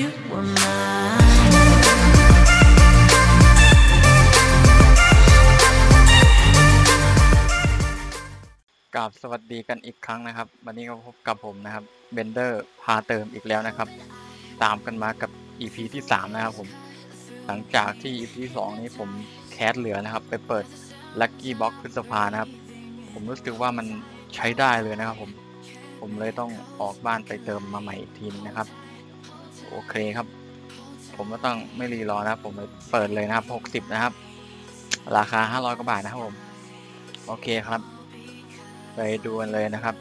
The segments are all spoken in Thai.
you were mine.กราบสวัสดีกันอีกครั้งนะครับวันนี้ก็พบกับผมนะครับ Blender พาเติมอีกแล้วนะครับตามกันมากับ EP ที่3นะครับผมหลังจากที่ EP ที่2นี้ผมแคสเหลือนะครับไปเปิด Lucky Box พฤษภานะครับผมรู้สึกว่ามันใช้ได้เลยนะครับผมเลยต้องออกบ้านไปเติมมาใหม่อีกทีนะครับโอเคครับผมก็ต้องไม่รีรอนะครับผมเปิดเลยนะครับ60นะครับราคา500กว่าบาทนะครับผมโอเคครับไปดูกันเลยนะครับ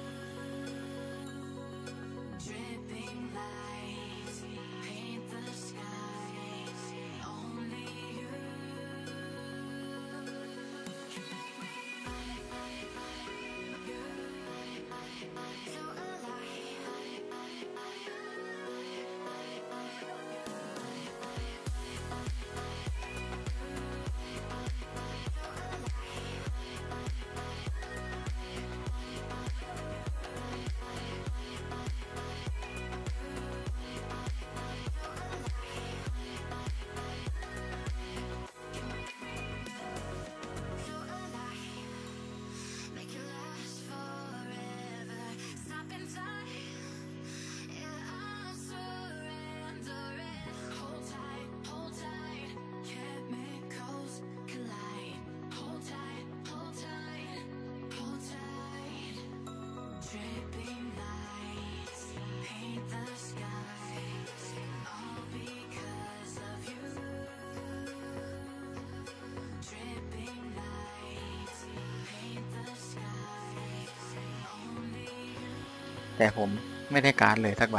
แต่ผมไม่ได้การ์ดเลยสักใบ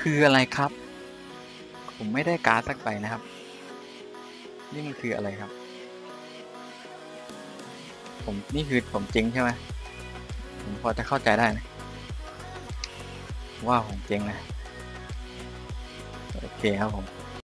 คืออะไรครับผมไม่ได้การ์ดสักใบนะครับนี่มันคืออะไรครับผมนี่คือผมเจ๊งใช่ไหมผมพอจะเข้าใจได้นะว่าผมเจ๊งนะโอเคครับผม